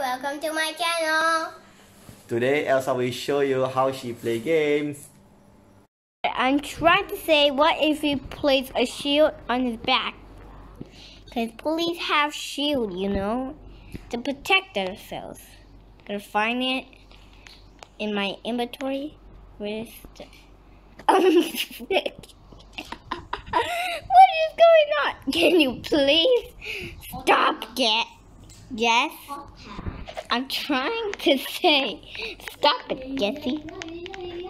welcome to my channel. Today Elsa will show you how she plays games. I'm trying to say, what if he plays a shield on his back? Because police have shield, you know, to protect themselves. Gonna find it in my inventory. Where is the... What is going on? Can you please stop it? Yes? I'm trying to say, stop it, Jesse.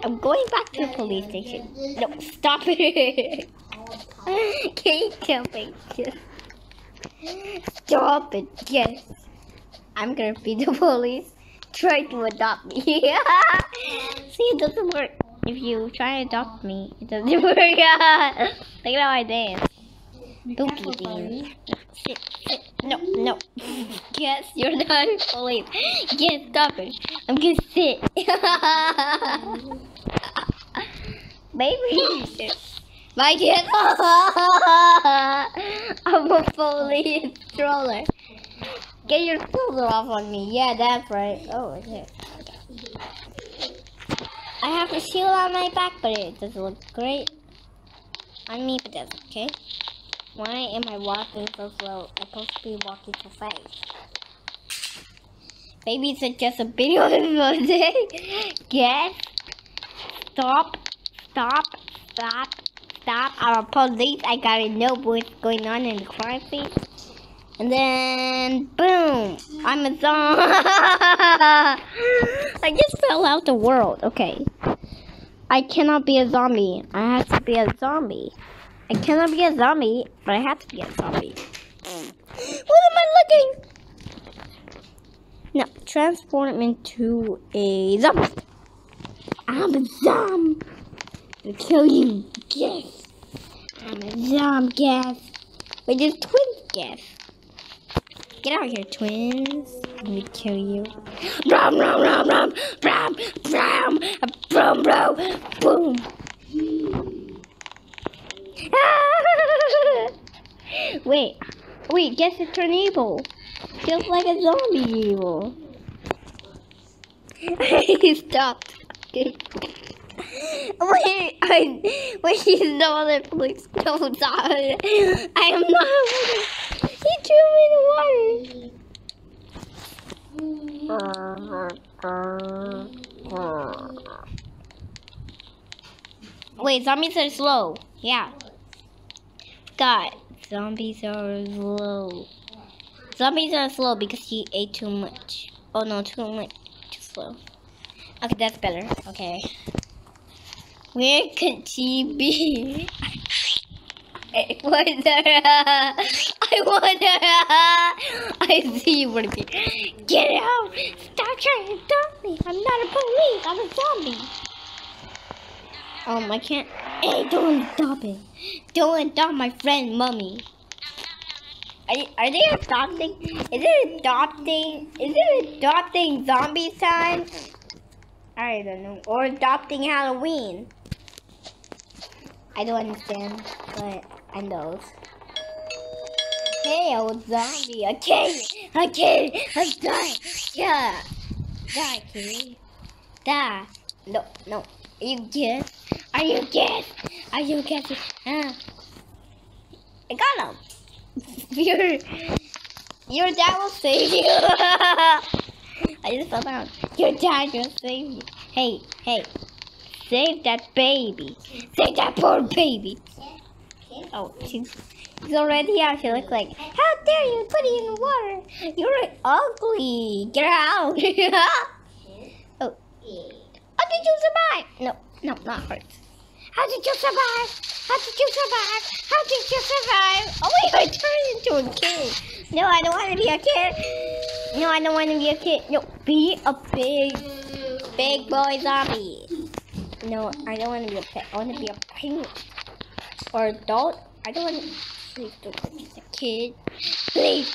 I'm going back to the police station. No, stop it. Can you tell me? Stop it, yes. I'm gonna be the police. Try to adopt me. See, it doesn't work. If you try to adopt me, it doesn't work. Look at how I dance. Boogie dance. Sit, sit. No, no. Yes, you're not police. Yes, stop it. I'm gonna sit. Baby. My kid. I'm a police stroller. Get your shoulder off on me. Yeah, that's right. Oh, okay. I have a shield on my back, but it doesn't look great on me, but that's okay. Why am I walking so slow? I'm supposed to be walking so fast. Baby, it's just a video of the day. Yes. Stop. Stop. Stop. Stop. Our police. I gotta know what's going on in the crime scene. And then, boom! I'm a zombie! I just fell out the world. Okay. I cannot be a zombie. I have to be a zombie. I cannot be a zombie, but I have to be a zombie. What am I looking? No, transform into a zombie. I'm a zombie! I'll kill you. Yes! I'm a zombie, yes! We're just twins, yes! Get out of here, twins. Let me kill you. Brum, brum, brum, brum, brum, brum, brum, brum, boom. Wait, wait, guess it's an evil. Feels like a zombie evil. He stopped. Wait, he's no other police. No, stop. I am not. He threw me in the water. Wait, zombies are slow. Yeah. God, zombies are slow. Zombies are slow because he ate too much. Oh no, too much. Too slow. Okay, that's better. Okay. Where could she be? I wonder. I wonder. I see you. Get out! Stop trying to stop me. I'm not a police. I'm a zombie. I can't. Hey, don't adopt it. Don't adopt my friend, mommy. Are they adopting? Is it adopting? Is it adopting zombie time? I don't know. Or adopting Halloween. I don't understand, but I know. Hey, old zombie, I die. Yeah, die, kid. Die. No, no. Are you good? Are you good? Are you good? I got him. Your dad will save you. I just fell down. Your dad will save you. Hey, hey. Save that baby. Save that poor baby. Oh, she's already out. She looks like, how dare you put it in the water? You're ugly. Get out. Oh. How did you survive? No, no, not hurt. How did you survive? How did you survive? How did you survive? Oh wait, I turned into a kid. No, I don't want to be a kid. No, I don't want to be a kid. No, be a big boy zombie. No, I don't want to be a pet. I want to be a penguin. Or adult. I don't want to be a kid. Please.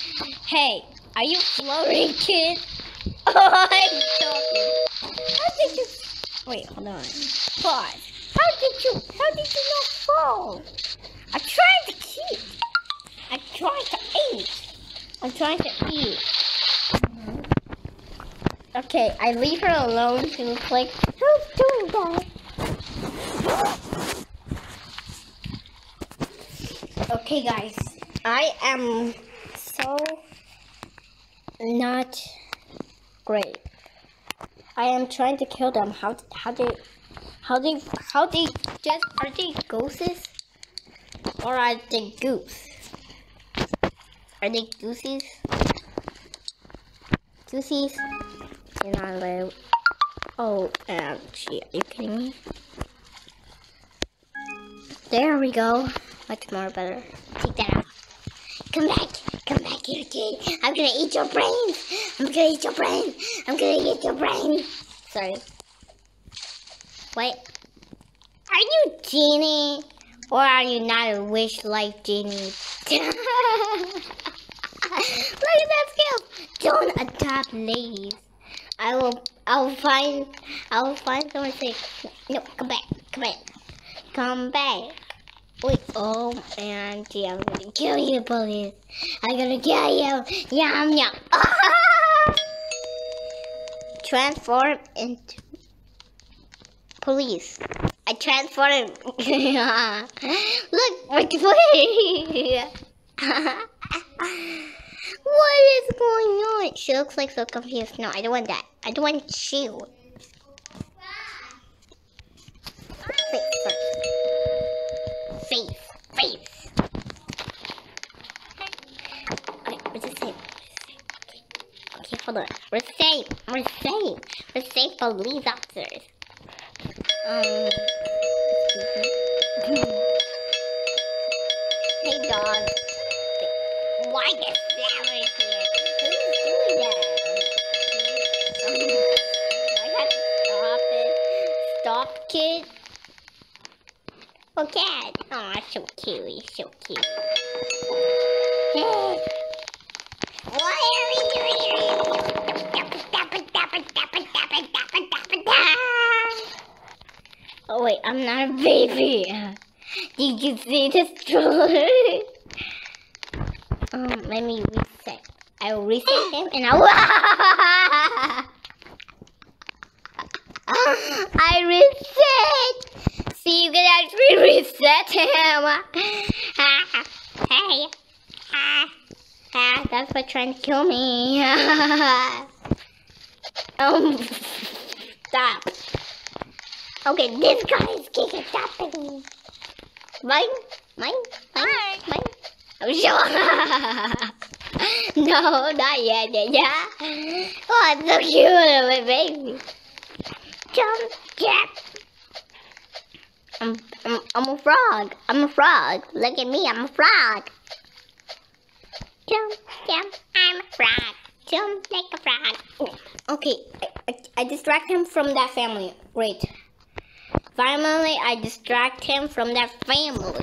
Hey, are you floating, kid? Oh, I'm talking. How did you... Wait, hold on. Pause. How did you not fall? I tried to keep. I tried to eat. Okay, I leave her alone to click. Who's doing that? Okay, guys. I am so not great. I am trying to kill them. How they just are they gooses? Or are they goose? Are they gooses? Goosies? You're not allowed. Oh, shit, are you kidding me? There we go. Much more better. Take that out. Come back here, kid. I'm gonna eat your brain. I'm gonna eat your brain. I'm gonna eat your brain. Sorry. Wait. Are you genie? Or are you not a wish life genie? Look at that skill. Don't adopt ladies. I'll find someone to say, no, come back, come back, come back. Wait, oh man, gee, I'm gonna kill you, police. I'm gonna kill you. Yum yum. Transform into police. I transform. Look, we're playing. What is going on? She looks like so confused. No, I don't want that. I don't want shield. Face first. Face. Face. Okay, we're just safe. Okay, hold on. We're safe. We're safe. We're safe for police officers. Hey, dog. Why is that right here? Who's doing that? I have to stop it. Stop, kid. Oh, cat. Aw, oh, so cute. He's so cute. What are we doing here? Oh, wait. I'm not a baby. Did you see the stroller? Let me reset. I will reset him and I will. I reset. See, you can actually reset him. Hey. That's why trying to kill me. Stop. Okay, this guy is kicking stopping me. Mine. I'm sure. No, not yet. Yeah. Oh, it's so cute, my baby. Jump, jump. I'm a frog. I'm a frog. Look at me. I'm a frog. Jump, jump. I'm a frog. Jump like a frog. Oh, okay, I distract him from that family. Great. Finally, I distract him from that family.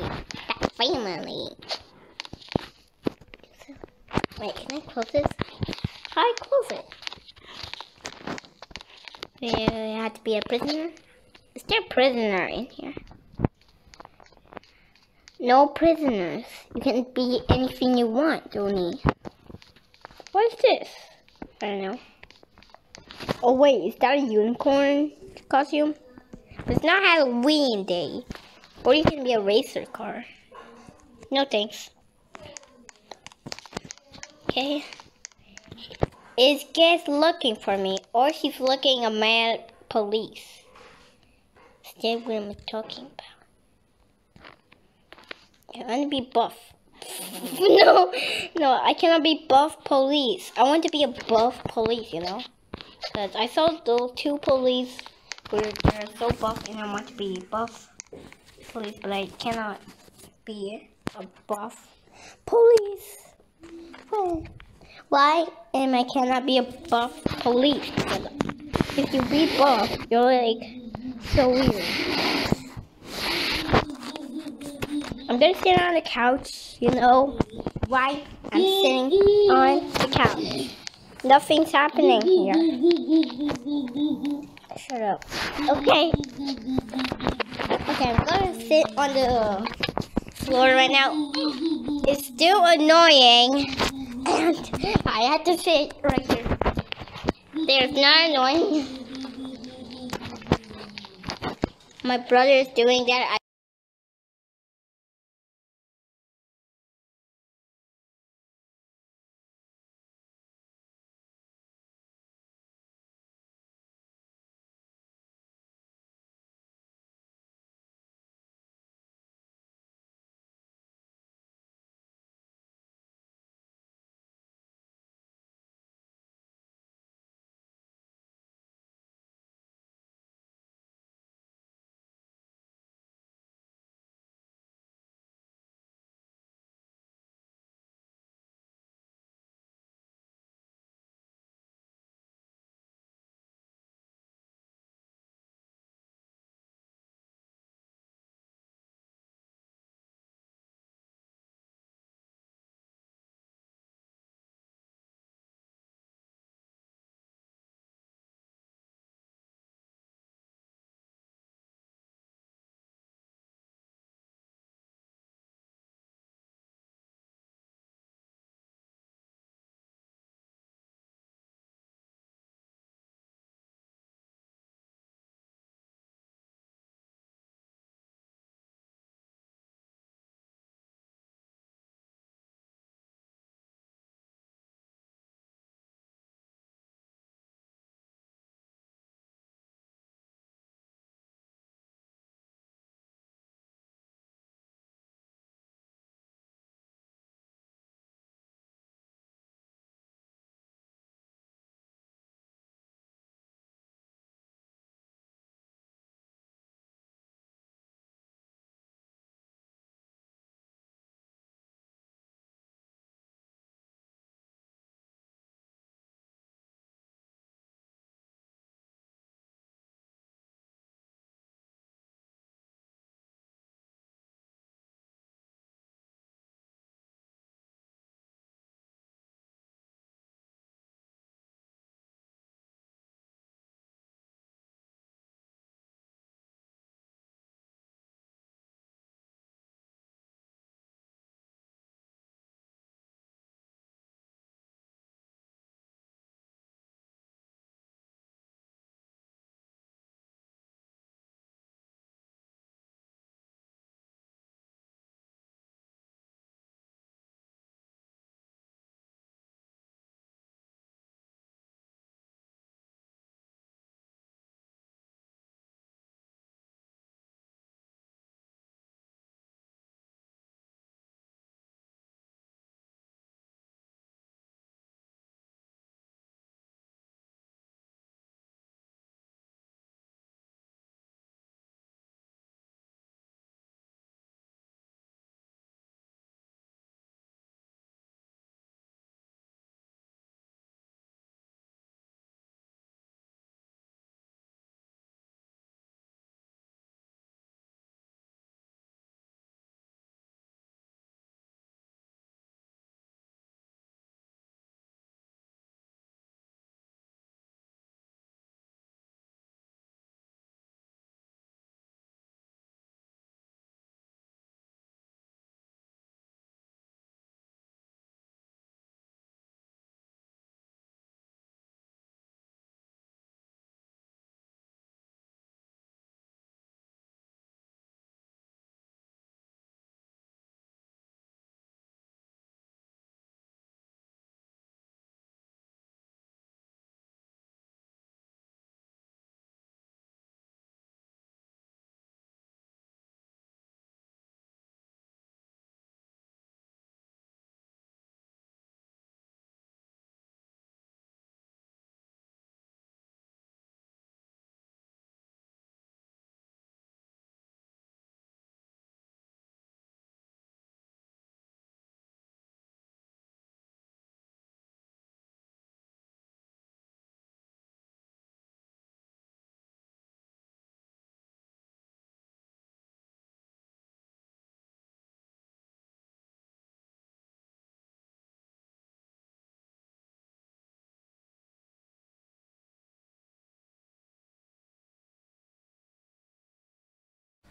That family. Wait, can I close this? How do I close it? Do you have to be a prisoner? Is there a prisoner in here? No prisoners. You can be anything you want, Donnie. What is this? I don't know. Oh wait, is that a unicorn costume? It's not Halloween day. Or you can be a racer car. No thanks. Okay. Is Guess looking for me, or she's looking a mad police? Still, what am I talking about? I want to be buff. No, I cannot be buff police. I want to be a buff police, you know? Cause I saw those two police where they're so buff, and I want to be buff police, but I cannot be a buff police. Why am I cannot be a buff police? If you be buff, you're like so weird. I'm gonna sit on the couch, you know. Why? I'm sitting on the couch. Nothing's happening here. Shut up. Okay. Okay, I'm gonna sit on the floor right now. It's still annoying. And I had to sit right here. There's not one. My brother is doing that.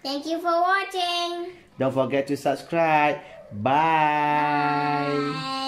Thank you for watching. Don't forget to subscribe. Bye. Bye.